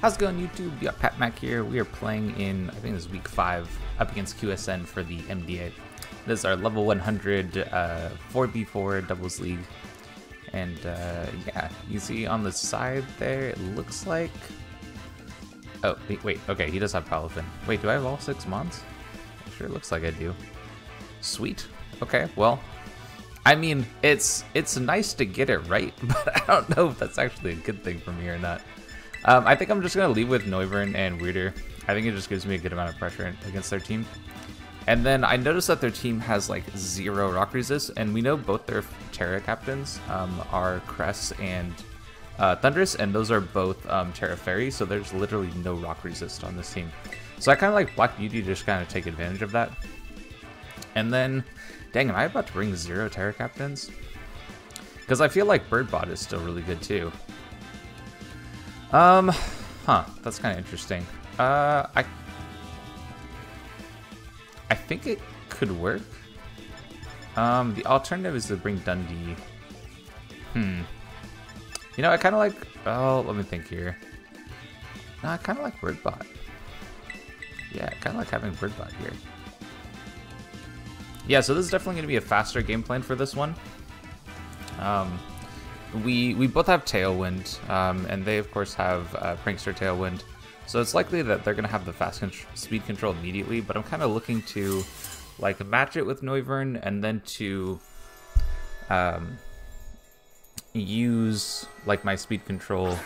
How's it going, YouTube? Yeah, Pat Mac here. We are playing in, I think this is week 5, up against QSN for the MDA. This is our level 100 4v4 doubles league. And yeah, you see on the side there, it looks like... Oh, wait, okay, he does have Palafin. Wait, do I have all 6 mods? It sure looks like I do. Sweet. Okay, well... I mean, it's nice to get it right, but I don't know if that's actually a good thing for me or not. I think I'm just going to leave with Noivern and Wyrdeer. I think it just gives me a good amount of pressure against their team. And then I noticed that their team has like 0 rock resist, and we know both their Terra captains are Cress and Thundurus, and those are both Terra Fairy, so there's literally no rock resist on this team. So I kind of like Black Beauty to just kind of take advantage of that. And then... Dang, am I about to bring 0 Terra Captains? Because I feel like Birdbot is still really good too. Huh, that's kind of interesting. I think it could work. The alternative is to bring Dundee. You know, I kind of like... Oh, let me think here. No, I kind of like Birdbot. Yeah, I kind of like having Birdbot here. Yeah, so this is definitely going to be a faster game plan for this one. We both have Tailwind, and they of course have Prankster Tailwind. So it's likely that they're going to have the fast speed control immediately, but I'm kind of looking to like match it with Noivern and then to use like my speed control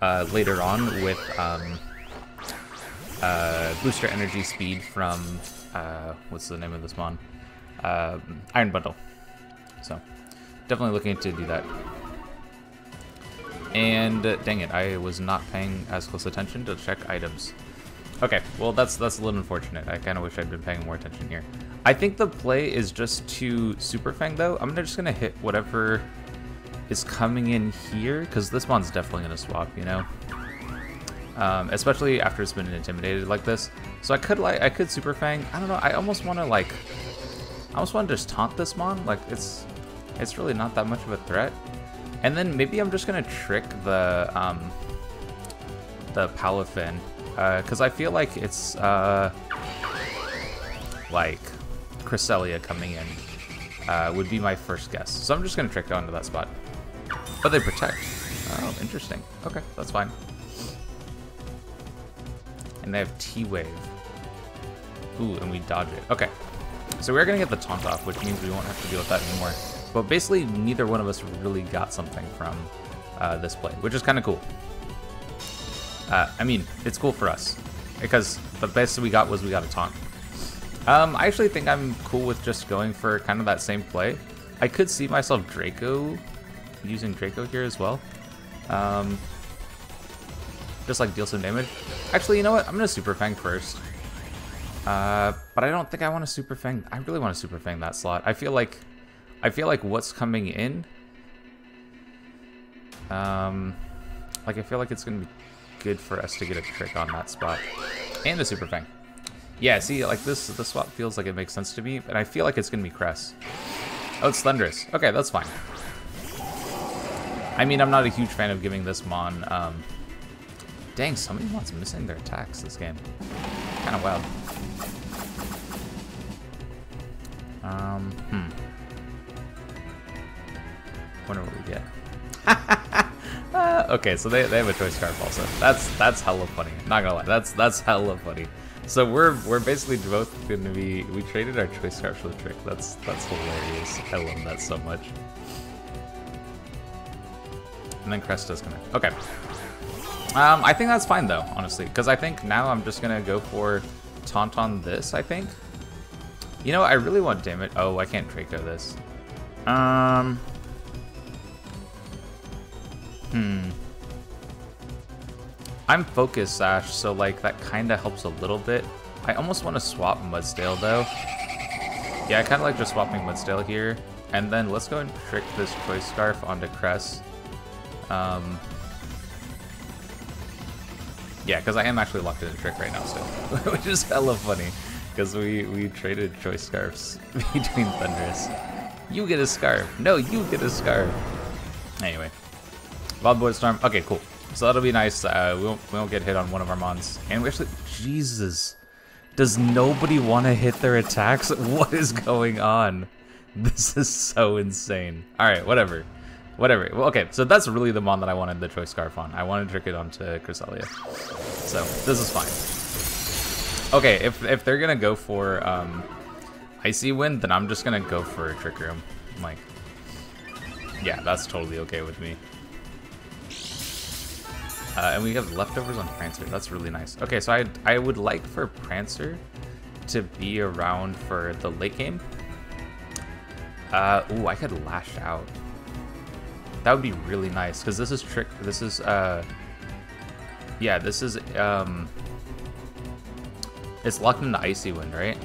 later on with booster energy speed from, what's the name of this mon? Iron Bundle. So, definitely looking to do that. And, dang it, I was not paying as close attention to check items. Okay, well that's a little unfortunate. I kind of wish I'd been paying more attention here. I think the play is just to Super Fang though. I'm just going to hit whatever is coming in here, because this mon's definitely going to swap, you know? Especially after it's been intimidated like this. So I could Super Fang. I don't know, I almost want to like... I just want to just taunt this mon, like it's really not that much of a threat. And then maybe I'm just gonna trick the Palafin, because I feel like it's like Cresselia coming in would be my first guess. So I'm just gonna trick onto that spot. But they protect. Oh, interesting. Okay, that's fine. And they have T-Wave. Ooh, and we dodge it. Okay. So we're going to get the taunt off, which means we won't have to deal with that anymore. But basically, neither one of us really got something from this play, which is kind of cool. I mean, it's cool for us, because the best we got was we got a taunt. I actually think I'm cool with just going for kind of that same play. I could see myself using Draco here as well. Just like deal some damage. Actually, you know what? I'm going to Super Fang first. But I don't think I want to Super Fang. I really want to Super Fang that slot. I feel like what's coming in. Like I feel like it's gonna be good for us to get a trick on that spot and the Super Fang. Yeah, see, like this spot feels like it makes sense to me, and I feel like it's gonna be Cress. Oh, it's Thundurus. Okay, that's fine. I mean, I'm not a huge fan of giving this mon. Dang, so many mons missing their attacks this game. Kind of wild. Wonder what we get. Okay, so they have a choice scarf also. That's hella funny. Not gonna lie, that's hella funny. So we're basically both gonna be. We traded our choice scarf for the trick. That's hilarious. I love that so much. And then Crest does connect. Okay. I think that's fine though, honestly, because I think now I'm just gonna go for taunt on this. I think. You know, I really want damage. Oh, I can't Draco this. I'm focused Sash, so like that kind of helps a little bit. I almost want to swap Mudsdale though. Yeah, I kind of like just swapping Mudsdale here, and then let's go and trick this Choice Scarf onto Cress. Yeah, because I am actually locked in a trick right now still, which is hella funny. Because we traded choice scarves between Thundurus. You get a scarf. No, you get a scarf. Anyway. Wild Boar Storm. Okay, cool. So that'll be nice. We won't get hit on one of our mons. And we actually, Jesus, does nobody want to hit their attacks? What is going on? This is so insane. All right, whatever. Whatever. Well, okay, so that's really the mon that I wanted the Choice Scarf on. I wanted to trick it onto Cresselia. So, this is fine. Okay, if they're gonna go for Icy Wind, then I'm just gonna go for Trick Room. Like, yeah, that's totally okay with me. And we have leftovers on Prancer. That's really nice. Okay, so I would like for Prancer to be around for the late game. Ooh, I could Lash Out. That would be really nice, because this is trick, this is, yeah, this is, it's locked into Icy Wind, right?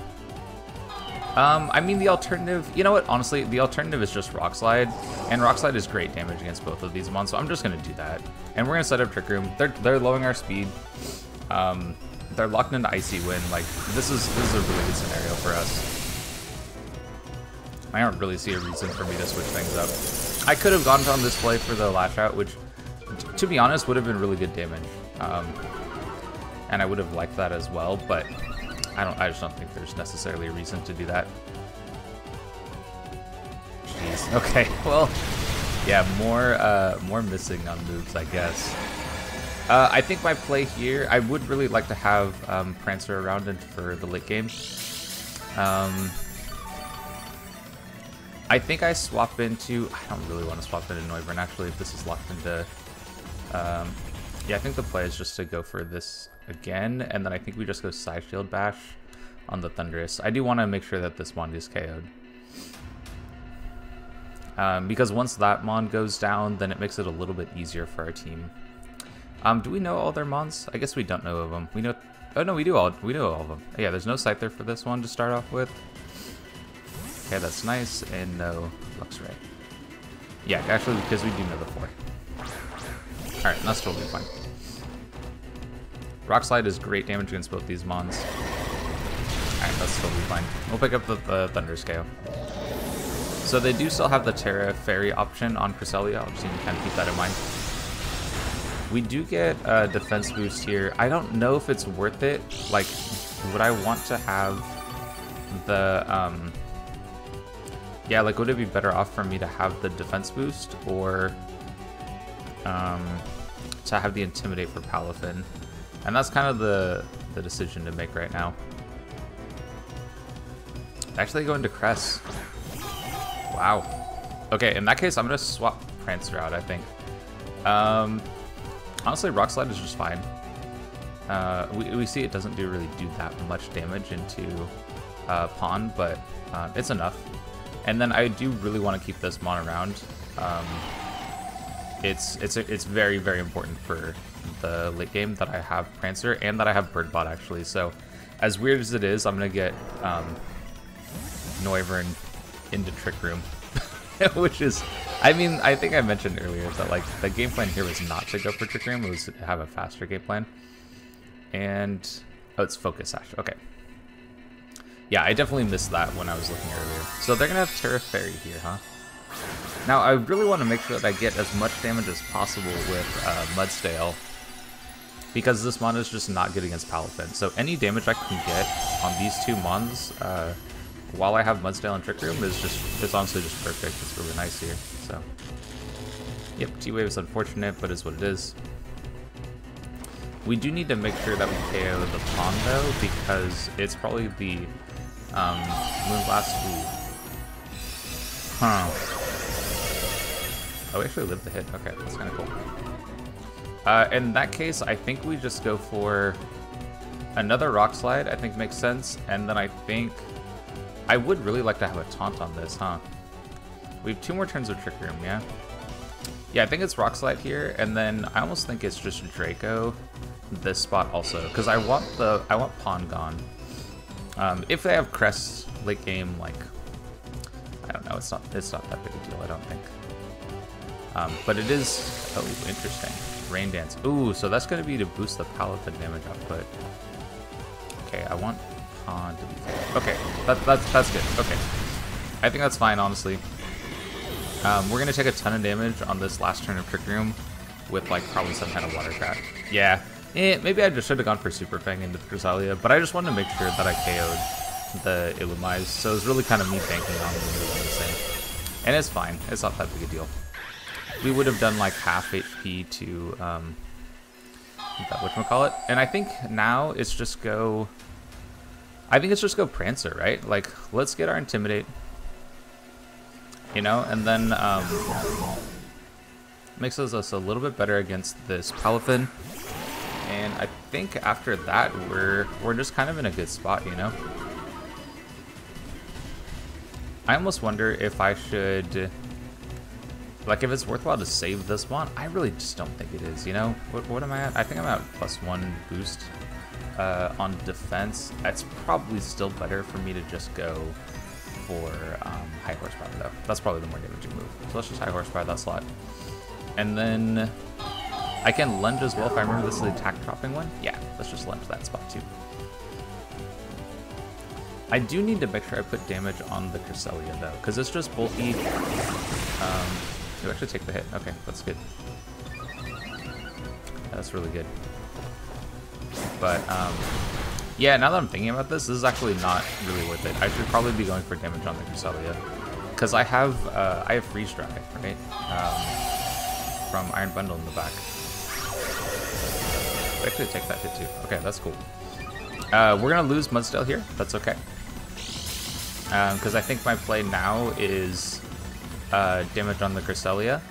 I mean, the alternative, you know what, honestly, the alternative is just Rock Slide, and Rock Slide is great damage against both of these mons, so I'm just going to do that. And we're going to set up Trick Room. They're lowering our speed, they're locked into Icy Wind, like, this is a really good scenario for us. I don't really see a reason for me to switch things up. I could have gone on this play for the Lash Out, which, to be honest, would have been really good damage. And I would have liked that as well, but I just don't think there's necessarily a reason to do that. Jeez. Okay, well, yeah, more missing on moves, I guess. I think my play here, I would really like to have Prancer around and for the late game. I think I swap into... I don't really want to swap into Noivern, actually, if this is locked into... yeah, I think the play is just to go for this again, and then I think we just go Side Shield Bash on the Thundurus. I do want to make sure that this mon gets KO'd. Because once that mon goes down, then it makes it a little bit easier for our team. Do we know all their mons? I guess we don't know of them. We know... Oh, no, we know all of them. Yeah, there's no Scyther for this one to start off with. Okay, that's nice, and no Luxray. Yeah, actually, because we do know the 4. Alright, that's totally fine. Rock Slide is great damage against both these mons. Alright, that's totally fine. We'll pick up the Thunder Scale. So they do still have the Terra Fairy option on Cresselia. I'll just need to kind of keep that in mind. We do get a defense boost here. I don't know if it's worth it. Like, would I want to have the... yeah, like, would it be better off for me to have the defense boost or to have the intimidate for Palafin? And that's kind of the decision to make right now. Actually, going to Cress. Wow. Okay, in that case, I'm going to swap Prancer out, I think. Honestly, Rock Slide is just fine. We see it doesn't really do that much damage into Pawn, but it's enough. And then I do really want to keep this mon around. It's very, very important for the late game that I have Prancer and that I have Birdbot, actually. So as weird as it is, I'm going to get Noivern into Trick Room, which is, I mean, I think I mentioned earlier that like the game plan here was not to go for Trick Room. It was to have a faster game plan. And, oh, it's Focus Sash. Okay. Yeah, I definitely missed that when I was looking earlier. So they're going to have Terra Fairy here, huh? Now, I really want to make sure that I get as much damage as possible with Mudsdale, because this mon is just not good against Palafin. So any damage I can get on these two mons while I have Mudsdale and Trick Room is just honestly just perfect. It's really nice here. So, yep, T-Wave is unfortunate, but is what it is. We do need to make sure that we KO the Pawn, though, because it's probably the... Moonblast. Oh, we actually lived the hit. Okay, that's kind of cool. In that case, I think we just go for another Rock Slide, I think makes sense. And then I think I would really like to have a taunt on this, huh? We have 2 more turns of Trick Room, yeah? Yeah, I think it's Rock Slide here, and then I almost think it's just Draco this spot also, because I want Pawn gone. If they have Crest late game, like, I don't know, it's not that big a deal, I don't think. But it is, oh, interesting. Rain Dance. Ooh, so that's going to be to boost the Palafin damage output. Okay, I want Pawn to be there. Okay, that's good. Okay. I think that's fine, honestly. We're going to take a ton of damage on this last turn of Trick Room, with like probably some kind of water trap. Yeah, maybe I just should have gone for Super Fang into the Cresselia, but I just wanted to make sure that I KO'd the Illumise, so it was really kind of me banking on the Illumise thing. And it's fine, it's not that big a deal. We would have done like half HP to whatchamacallit, and I think now it's just go. I think it's just go Prancer, right? Like, let's get our Intimidate, you know, and then makes us a little bit better against this Palafin. And I think after that, we're just kind of in a good spot, you know. I almost wonder if I should, like, if it's worthwhile to save this one. I really just don't think it is, you know. What am I at? I think I'm at +1 boost on defense. That's probably still better for me to just go for high horsepower, though. That's probably the more damaging move. So let's just high horsepower that slot. And then I can lunge as well if I remember this is the attack dropping one. Yeah, let's just lunge that spot too. I do need to make sure I put damage on the Cresselia though, because it's just bulky. You actually take the hit. Okay, that's good. That's really good. But yeah, now that I'm thinking about this, this is actually not really worth it. I should probably be going for damage on the Cresselia, because I have freeze dry, right? From Iron Bundle in the back. I actually take that hit too. Okay, that's cool. We're gonna lose Mudsdale here. That's okay. Because I think my play now is damage on the Cresselia.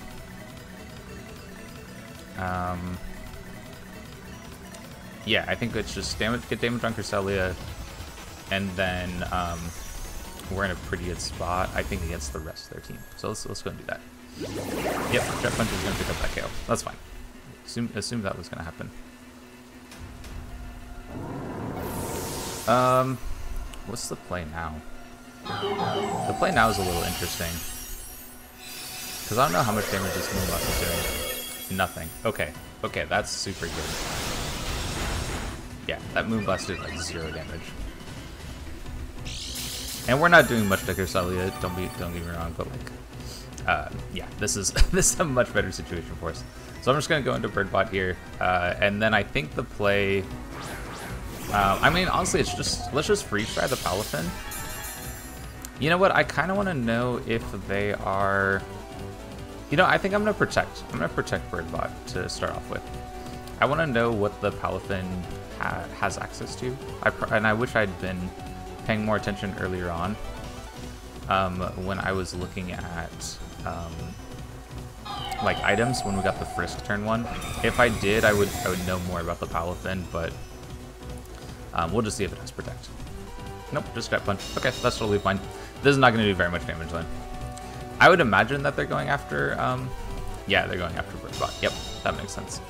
Yeah, I think it's just get damage on Cresselia, and then we're in a pretty good spot, I think, against the rest of their team. So let's go and do that. Yep, Jet Punch is going to pick up that KO. That's fine. Assume that was going to happen. What's the play now? The play now is a little interesting, because I don't know how much damage this Moonlock is doing. Nothing. Okay. Okay, that's super good. Yeah, that Moonblast did like 0 damage. And we're not doing much to Cresselia, don't get me wrong, but like yeah, this is a much better situation for us. So I'm just gonna go into Birdbot here, and then I think the play I mean honestly it's just let's just freeze dry the Palafin. You know what, I kinda wanna know if they are, you know, I think I'm gonna protect Birdbot to start off with. I wanna know what the Palafin has access to, and I wish I'd been paying more attention earlier on when I was looking at like items when we got the Frisk turn one. If I did, I would know more about the Palafin, but we'll just see if it has Protect. Nope, just Jet Punch. Okay, that's totally fine. This is not going to do very much damage then. I would imagine that they're going after, yeah, they're going after Birdbot. Yep, that makes sense.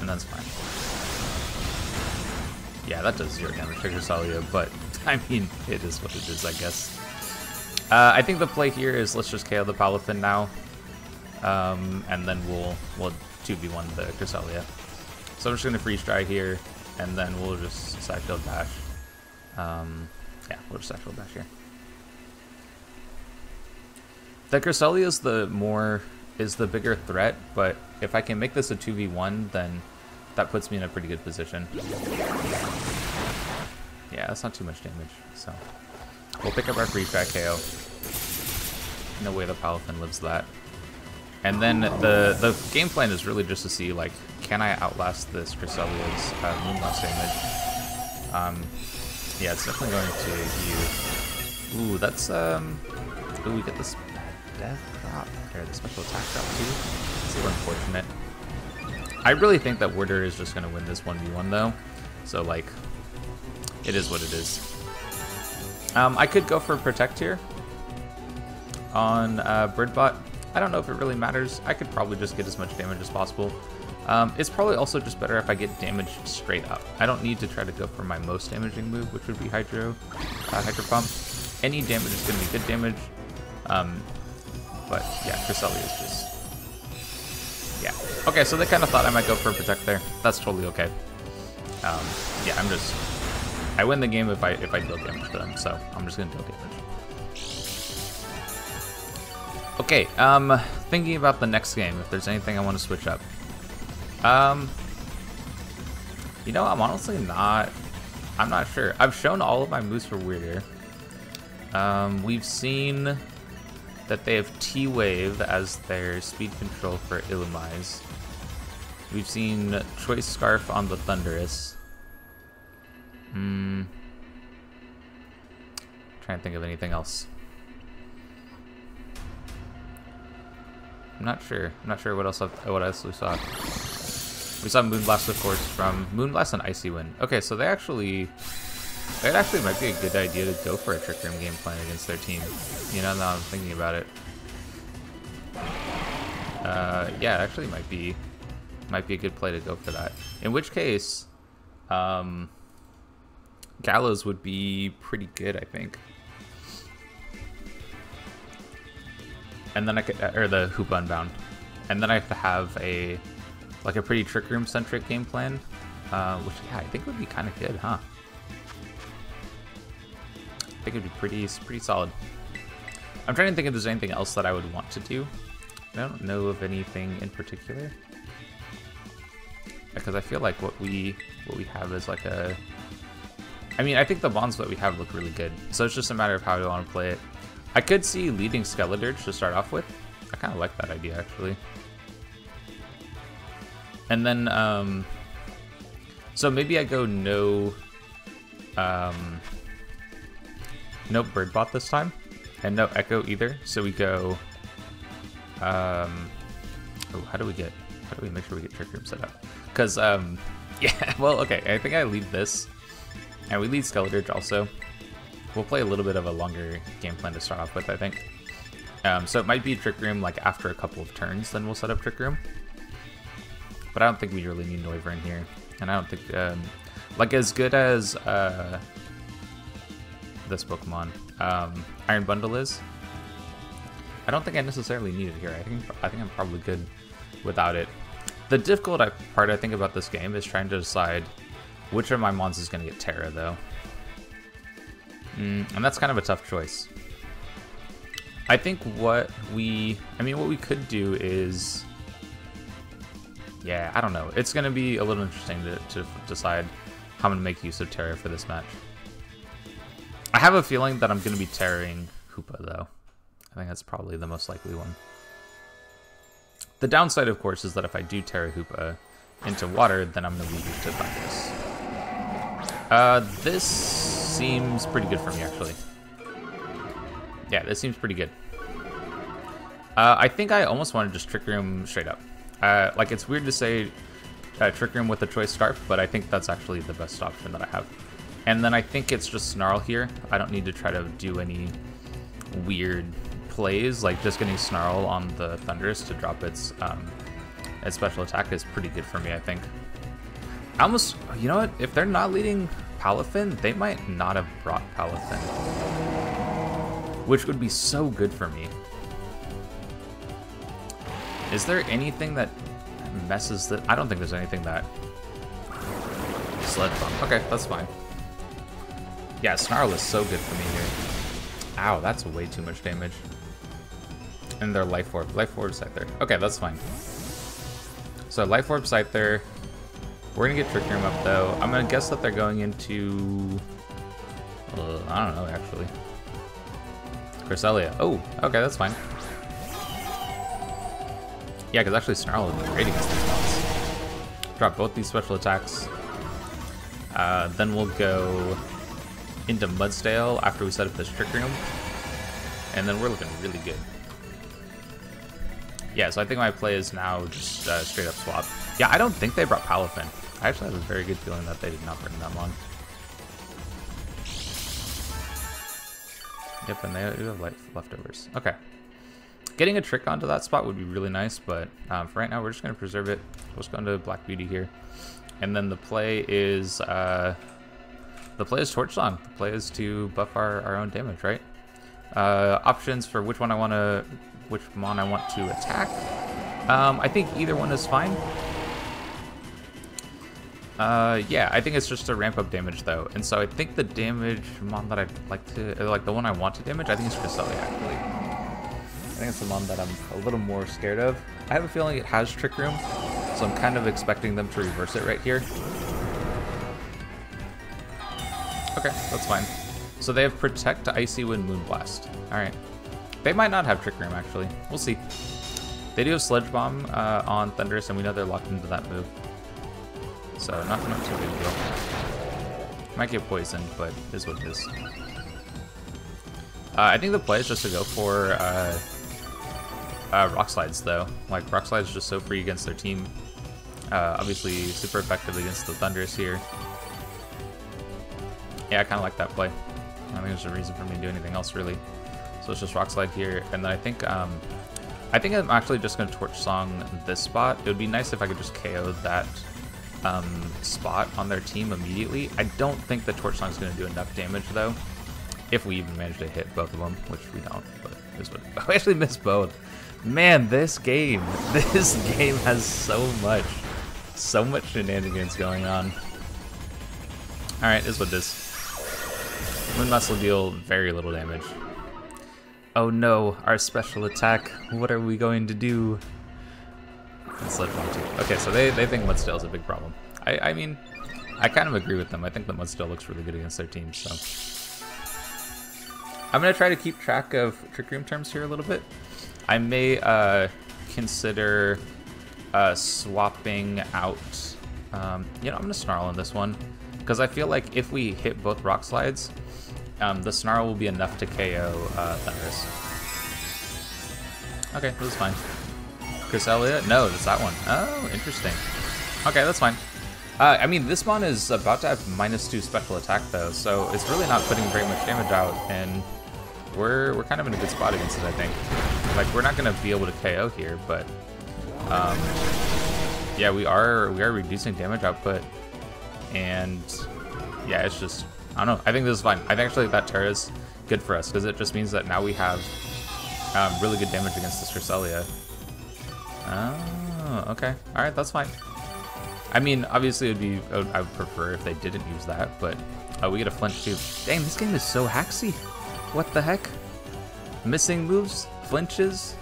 And that's fine. Yeah, that does 0 damage to Cresselia, but I mean, it is what it is, I guess. I think the play here is let's just KO the Palafin now, and then we'll 2v1 the Cresselia. So I'm just gonna freeze dry here, and then we'll just side field dash. Yeah, we'll just side field dash here. The Cresselia is the bigger threat, but if I can make this a 2v1, then that puts me in a pretty good position. Yeah, that's not too much damage, so we'll pick up our free track KO. No way the Palafin lives that. And then the game plan is really just to see, like, can I outlast this Cresselia's Moonblast damage? Yeah, it's definitely going to you. Ooh, that's, ooh, we get this death drop there, the special attack drop too. Super unfortunate. I really think that Wyrdeer is just going to win this 1v1 though, so like, it is what it is. I could go for Protect here on Birdbot. I don't know if it really matters. I could probably just get as much damage as possible. It's probably also just better if I get damage straight up. I don't need to try to go for my most damaging move, which would be Hydro Pump. Any damage is going to be good damage, but yeah, Cresselia is just... yeah. Okay, so they kind of thought I might go for Protect there. That's totally okay. Yeah, I'm just... I win the game if I deal damage to them, so I'm just gonna deal damage. Okay, thinking about the next game, if there's anything I want to switch up. You know, I'm honestly not... I'm not sure. I've shown all of my moves for Wyrdeer. We've seen that they have T-Wave as their speed control for Illumise. We've seen Choice Scarf on the Thundurus. Trying to think of anything else. I'm not sure. I'm not sure what else. We saw. We saw Moonblast, of course, from Moonblast and Icy Wind. Okay, so it actually might be a good idea to go for a Trick Room game plan against their team. You know, now I'm thinking about it. Yeah, it actually might be a good play to go for that. In which case, Gallows would be pretty good, I think. And then I could, or the Hoopa Unbound, and then I have a, like a pretty Trick Room centric game plan, which yeah, I think would be kind of good, huh? I think it'd be pretty solid. I'm trying to think if there's anything else that I would want to do. I don't know of anything in particular, because I feel like what we have is like a. I mean, I think the bonds that we have look really good, so it's just a matter of how you want to play it. I could see leading Skeledirge to start off with. I kind of like that idea, actually. And then, so maybe I go no Birdbot this time, and no Echo either. So we go, oh, how do we make sure we get Trick Room set up? Because, yeah, well, okay, I think I leave this, and we lead Skeledirge also. We'll play a little bit of a longer game plan to start off with, I think. So it might be Trick Room, like, after a couple of turns, then we'll set up Trick Room. But I don't think we really need Noivern here. And I don't think, like, as good as this Pokemon, Iron Bundle is, I don't think I necessarily need it here. I think I'm probably good without it. The difficult part, I think, about this game is trying to decide which of my mons is going to get Terra, though. And that's kind of a tough choice. I think what we could do is, yeah, I don't know. It's going to be a little interesting to decide how I'm going to make use of Terra for this match. I have a feeling that I'm going to be Terraing Hoopa, though. I think that's probably the most likely one. The downside, of course, is that if I do Terra Hoopa into water, then I'm going to lead it to Thundurus. This seems pretty good for me, actually. Yeah, this seems pretty good. I think I almost want to just Trick Room straight up. Like, it's weird to say Trick Room with a Choice Scarf, but I think that's actually the best option that I have. And then I think it's just Snarl here. I don't need to try to do any weird plays. Like, just getting Snarl on the Thundurus to drop its special attack is pretty good for me, I think. I almost, you know what? If they're not leading Palafin, they might not have brought Palafin, which would be so good for me. Is there anything that messes that? I don't think there's anything that sled from. Okay, that's fine. Yeah, Snarl is so good for me here. Ow, that's way too much damage. And their Life Orb. Life Orb Scyther. Okay, that's fine. So Life Orb Scyther. We're gonna get Trick Room up, though. I'm gonna guess that they're going into... I don't know, actually. Cresselia. Oh, okay, that's fine. Yeah, because actually Snarl would be great against these bots. Drop both these special attacks. Then we'll go into Mudsdale after we set up this Trick Room. And then we're looking really good. Yeah, so I think my play is now just straight up swap. Yeah, I don't think they brought Palafin. I actually have a very good feeling that they did not bring that one. Yep, and they do have leftovers. Okay. Getting a trick onto that spot would be really nice, but for right now, we're just going to preserve it. We'll just go into Black Beauty here. And then the play is... Torch Song. The play is to buff our own damage, right? Options for which one I want to... which mon I want to attack. I think either one is fine. Yeah, I think it's just to ramp up damage though. And so I think the damage mon that I'd like to, like the one I want to damage, I think it's Cresselia actually. think it's the one that I'm a little more scared of. I have a feeling it has Trick Room, so I'm kind of expecting them to reverse it right here. Okay, that's fine. So they have Protect, Icy Wind, Moonblast. Alright. They might not have Trick Room, actually. We'll see. They do have Sledge Bomb on Thundurus, and we know they're locked into that move. So, not too big a deal. Might get poisoned, but it is what it is. I think the play is just to go for Rock Slides, though. Like, Rock Slides are just so free against their team. Obviously, super effective against the Thundurus here. Yeah, I kind of like that play. I don't think there's a reason for me to do anything else, really. So it's just Rock Slide here, and then I think I'm actually just going to Torch Song this spot. It would be nice if I could just KO that spot on their team immediately. I don't think the Torch Song is going to do enough damage, though, if we even manage to hit both of them, which we don't, but it's what we actually missed both. Man, this game has so much shenanigans going on. All right, is what this. Moonblast will deal very little damage. Oh no, our special attack. What are we going to do? And Sledge Bomb too. Okay, so they think Mudsdale is a big problem. I mean, I kind of agree with them. I think that Mudsdale looks really good against their team, so. I'm gonna try to keep track of Trick Room terms here a little bit. I may consider swapping out, you know, I'm gonna Snarl on this one. Because I feel like if we hit both Rock Slides, the Snarl will be enough to KO Thundurus. Okay, this is fine. Cresselia? No, it's that one. Oh, interesting. Okay, that's fine. I mean, this mon is about to have -2 special attack, though, so it's really not putting very much damage out, and we're kind of in a good spot against it, I think. Like, we're not going to be able to KO here, but yeah, we are reducing damage output. And yeah, it's just, I don't know. I think this is fine. I think actually that Terra is good for us because it just means that now we have really good damage against this Cresselia. Oh, okay. All right, that's fine. I mean, obviously I would prefer if they didn't use that, but we get a flinch too. Dang, this game is so hacksy. What the heck? Missing moves, flinches,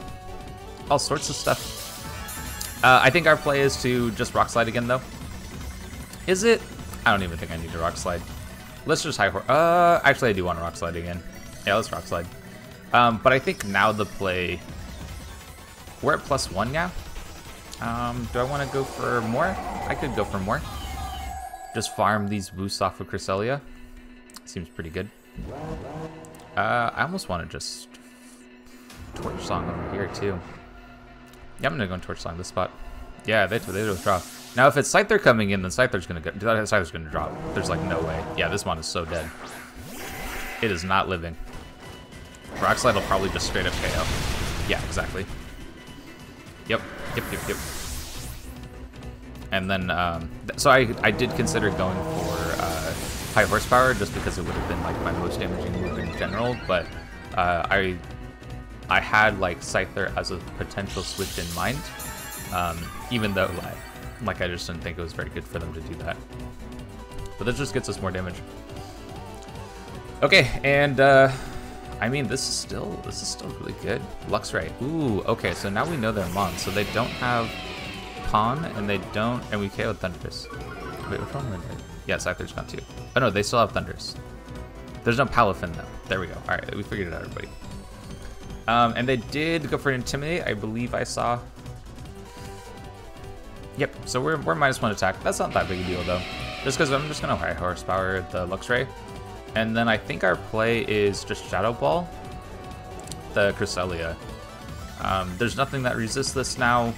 all sorts of stuff. I think our play is to just Rock Slide again, though. Is it? I don't even think I need to Rock Slide. Let's just High Horse. Actually, I do want to Rock Slide again. Yeah, let's Rock Slide. But I think now the play. We're at +1 now. Do I want to go for more? I could go for more. Just farm these boosts off of Cresselia. Seems pretty good. I almost want to just Torch Song over here too. Yeah, I'm gonna go and Torch Song this spot. Yeah, they do withdraw. Now, if it's Scyther coming in, then Scyther's gonna go. Scyther's gonna drop. There's like no way. Yeah, this one is so dead. It is not living. Rock Slide will probably just straight up KO. Yeah, exactly. Yep. And then, so I did consider going for high horsepower just because it would have been like my most damaging move in general. But I had like Scyther as a potential switch in mind, even though like. I just didn't think it was very good for them to do that. But this just gets us more damage. Okay, and I mean this is still really good. Luxray. Ooh, okay, so now we know they're Mon, so they don't have Pawn and they don't and we KO'd Thundurus. Wait, which one went there? Yeah, Scyther's gone too. Oh no, they still have Thundurus. There's no Palafin though. There we go. Alright, we figured it out, everybody. And they did go for an Intimidate, I believe I saw. Yep, so we're -1 attack. That's not that big a deal, though. Just because I'm just going to high horsepower the Luxray. And then I think our play is just Shadow Ball the Cresselia. There's nothing that resists this now.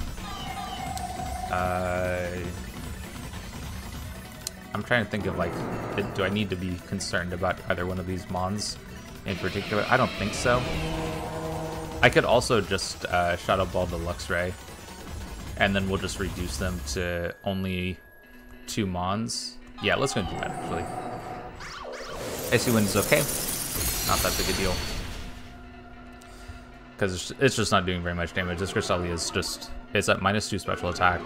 I'm trying to think of, like, do I need to be concerned about either one of these Mons in particular? I don't think so. I could also just Shadow Ball the Luxray. And then we'll just reduce them to only 2 Mons. Yeah, let's go and do that, actually. Icy Wind is okay. Not that big a deal. Because it's just not doing very much damage. This Cresselia is just, it's at -2 special attack.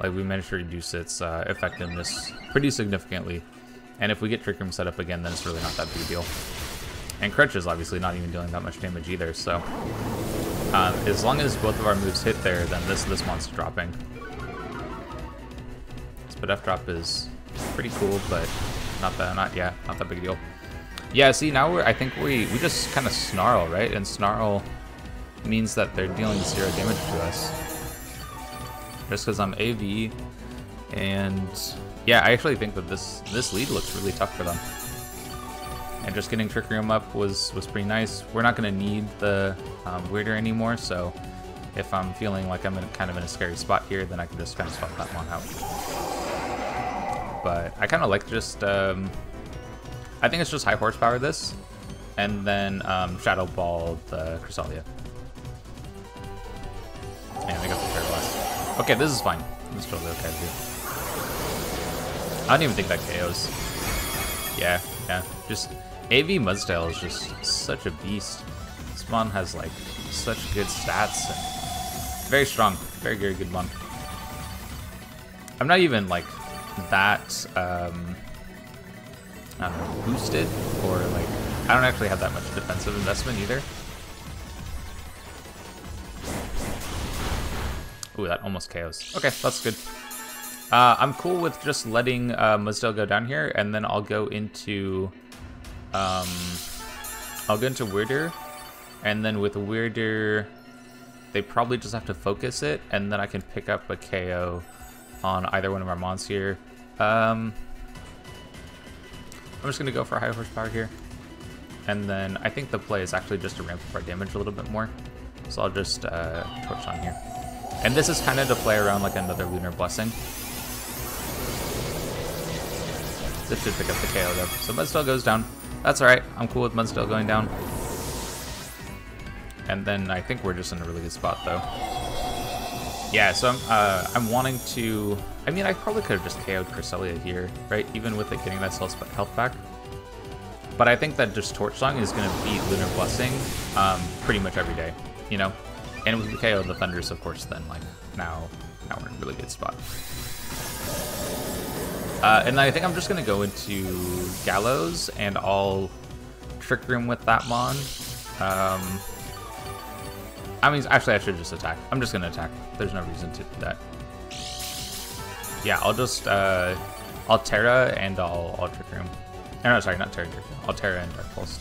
Like, we managed to reduce its effectiveness pretty significantly. And if we get Trick Room set up again, then it's really not that big a deal. And Crunch is obviously not even dealing that much damage either, so. As long as both of our moves hit there, then this monster dropping. But F drop is pretty cool, but not that big a deal. Yeah, see now we're, I think we just kind of snarl, right? And snarl means that they're dealing 0 damage to us. Just because I'm AV, and yeah, I actually think that this lead looks really tough for them. And just getting Trick Room up was pretty nice. We're not gonna need the Wyrdeer anymore, so if I'm feeling like I'm in kind of in a scary spot here, then I can just kind of swap that one out. But I kind of like just, I think it's just high horsepower this, and then Shadow Ball the Cresselia. And I got the Paralyze. Okay, this is fine. This is totally okay too. I don't even think that KOs. Yeah. Just AV Mudsdale is just such a beast. This mon has like such good stats and very strong, very good mon. I'm not even like that I don't know, boosted or like I don't actually have that much defensive investment either. Ooh, that almost KOs. Okay, that's good. I'm cool with just letting Mudsdale go down here, and then I'll go into Wyrdeer, and then with Wyrdeer, they probably just have to focus it, and then I can pick up a KO on either one of our mons here. I'm just gonna go for high horsepower here, and then I think the play is actually just to ramp up our damage a little bit more. So I'll just torch on here, and this is kind of to play around like another Lunar Blessing. This should pick up the KO though. So Mudsdale goes down. That's alright. I'm cool with Mudsdale going down. And then I think we're just in a really good spot though. Yeah, so I'm wanting to... I mean, I probably could have just KO'd Cresselia here, right? Even with it getting that health back. But I think that just Torch Song is going to beat Lunar Blessing pretty much every day, you know? And with the KO of the Thundurus, of course, then like now we're in a really good spot. And I think I'm just going to go into Gallows, and I'll Trick Room with that mon. I mean, actually, I should just attack. I'm just going to attack. There's no reason to do that. Yeah, I'll just, I'll Terra, and I'll Trick Room. No, sorry, not Terra, Trick Room. I'll Terra and Dark Pulse.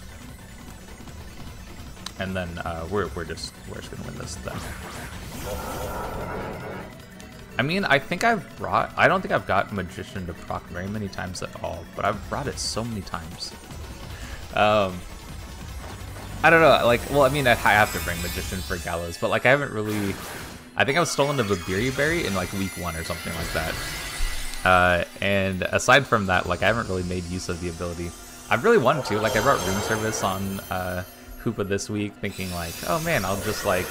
And then we're just going to win this then. I mean, I think I've brought... I don't think I've got Magician to proc very many times at all, but I've brought it so many times. I don't know, like, well, I mean, I have to bring Magician for Gallows, but, like, I haven't really... I think I was stolen of a Beery Berry in, like, week 1 or something like that. And aside from that, like, I haven't really made use of the ability. I've really wanted to. Like, I brought Room Service on Hoopa this week, thinking, like, oh, man, I'll just, like...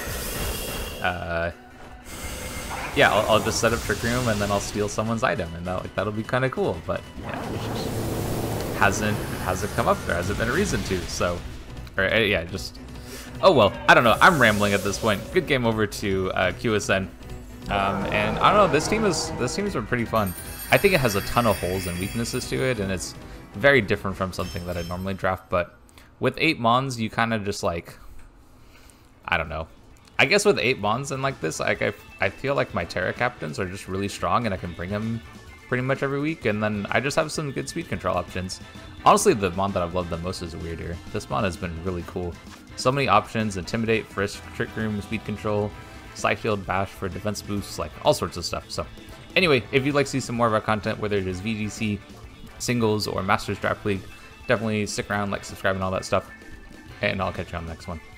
yeah, I'll just set up Trick Room, and then I'll steal someone's item, and that'll be kind of cool. But yeah, it just hasn't come up. There hasn't been a reason to. So, or yeah, just oh well. I don't know. I'm rambling at this point. Good game over to QSN, and I don't know. This team's been pretty fun. I think it has a ton of holes and weaknesses to it, and it's very different from something that I normally draft. But with 8 mons, you kind of just like I don't know. I guess with 8 mons and like this, like I feel like my Terra captains are just really strong, and I can bring them pretty much every week, and then I just have some good speed control options. Honestly, the mon that I've loved the most is Wyrdeer. This mon has been really cool. So many options: Intimidate, Frisk, Trick Room, Speed Control, Side Field, Bash for defense boosts, like all sorts of stuff. So anyway, if you'd like to see some more of our content, whether it is VGC, Singles, or Masters Draft League, definitely stick around, like, subscribe, and all that stuff, and I'll catch you on the next one.